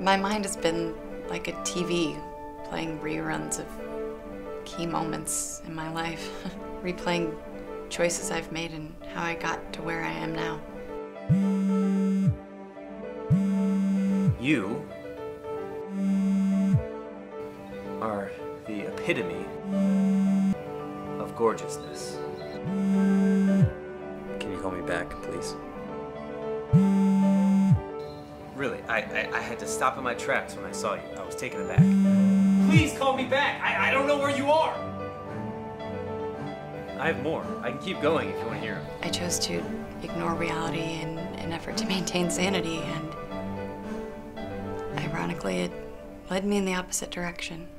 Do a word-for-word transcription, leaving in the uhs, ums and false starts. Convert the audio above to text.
My mind has been like a T V, playing reruns of key moments in my life, replaying choices I've made and how I got to where I am now. You are the epitome of gorgeousness. Can you call me back, please? Really, I, I, I had to stop in my tracks when I saw you. I was taken aback. Please call me back. I, I don't know where you are. I have more. I can keep going if you want to hear them. I chose to ignore reality in an effort to maintain sanity, and ironically, it led me in the opposite direction.